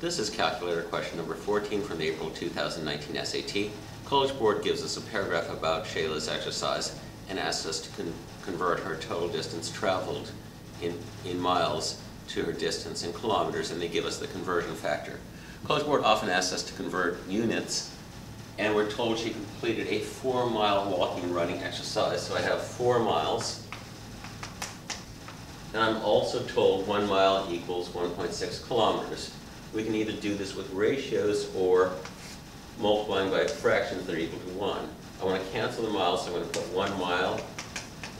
This is calculator question number 14 from the April 2019 SAT. College Board gives us a paragraph about Shayla's exercise and asks us to convert her total distance traveled in miles to her distance in kilometers, and they give us the conversion factor. College Board often asks us to convert units, and we're told she completed a 4-mile walking and running exercise. So I have 4 miles, and I'm also told 1 mile equals 1.6 kilometers. We can either do this with ratios or multiplying by fractions that are equal to 1. I want to cancel the miles, so I'm going to put 1 mile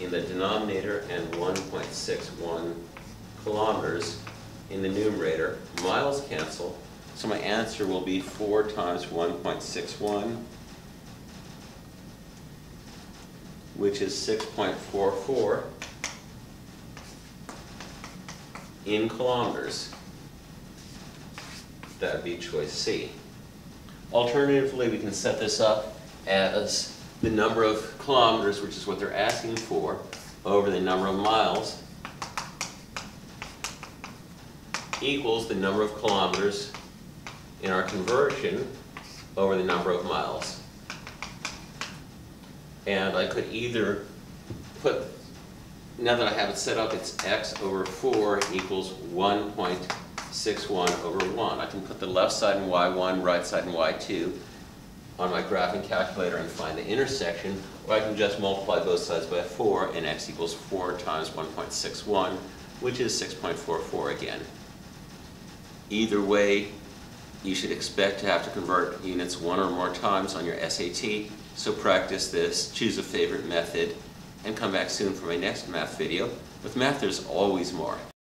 in the denominator and 1.61 kilometers in the numerator. Miles cancel, so my answer will be 4 times 1.61, which is 6.44 in kilometers. That would be choice C. Alternatively, we can set this up as the number of kilometers, which is what they're asking for, over the number of miles equals the number of kilometers in our conversion over the number of miles. And I could either put, now that I have it set up, it's x over 4 equals 1.61 over 1. I can put the left side in y1, right side in y2 on my graphing calculator and find the intersection, or I can just multiply both sides by 4, and x equals 4 times 1.61, which is 6.44 again. Either way, you should expect to have to convert units 1 or more times on your SAT, so practice this, choose a favorite method, and come back soon for my next math video. With math, there's always more.